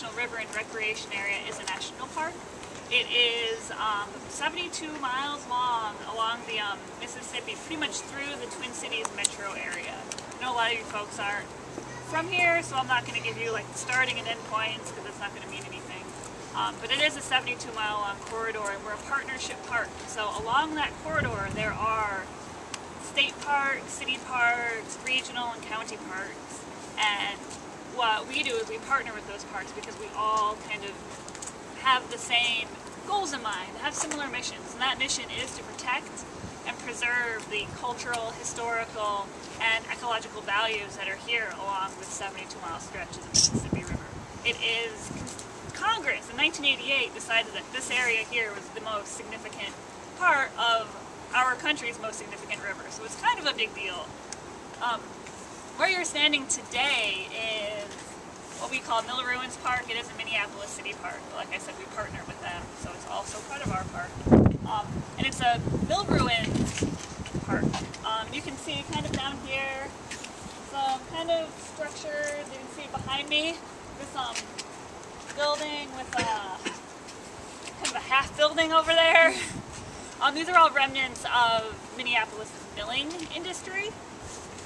National River and Recreation Area is a national park. It is 72 miles long along the Mississippi, pretty much through the Twin Cities metro area. I know a lot of you folks aren't from here, so I'm not going to give you like the starting and end points because it's not going to mean anything. But it is a 72-mile long corridor, and we're a partnership park. So along that corridor, there are state parks, city parks, regional and county parks, and what we do is we partner with those parks because we all kind of have the same goals in mind, have similar missions, and that mission is to protect and preserve the cultural, historical, and ecological values that are here along the 72-mile stretch of the Mississippi River. It is Congress in 1988 decided that this area here was the most significant part of our country's most significant river, so it's kind of a big deal. Where you're standing today is what we call Mill Ruins Park. It is a Minneapolis city park. Like I said, we partner with them, so it's also part of our park. And it's a Mill Ruins Park. You can see kind of down here some kind of structures. You can see behind me this building with kind of a half building over there. These are all remnants of Minneapolis' milling industry.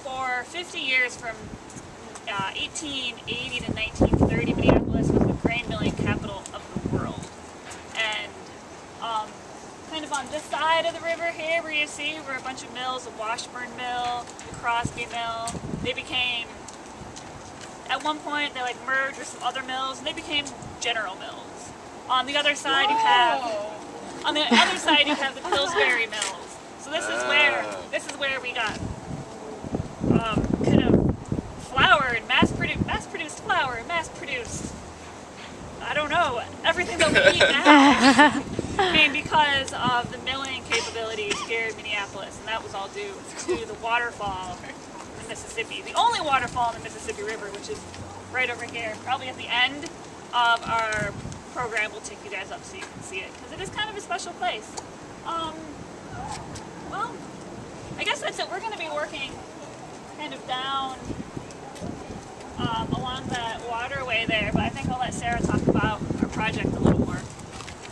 For 50 years, from 1880 to 1930, Minneapolis was the grain milling capital of the world. And kind of on this side of the river here, where you see were a bunch of mills, the Washburn Mill, the Crosby Mill. They became, at one point, they like merged with some other mills, and they became General Mills. On the other side, you have the Pillsbury Mills. So this is where we got kind of flour and mass-produced flour and mass-produced, I don't know, everything that we eat now. I mean, because of the milling capabilities here in Minneapolis, and that was all due to the waterfall in the Mississippi. The only waterfall in the Mississippi River, which is right over here, probably at the end of our program. We'll take you guys up so you can see it, because it is kind of a special place. Well, I guess that's it. We're going to be working kind of down along that waterway there, but I think I'll let Sarah talk about our project a little more.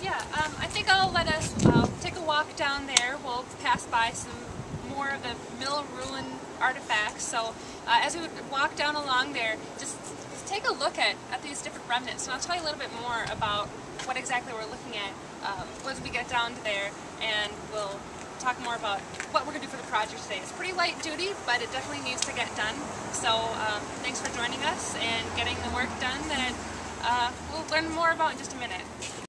Yeah, I think I'll let us take a walk down there. We'll pass by some more of the mill ruin artifacts, so as we would walk down along there, just take a look at these different remnants, and I'll tell you a little bit more about what exactly we're looking at once we get down to there, and we'll talk more about what we're going to do for the project today. It's pretty light duty, but it definitely needs to get done, so thanks for joining us and getting the work done that we'll learn more about in just a minute.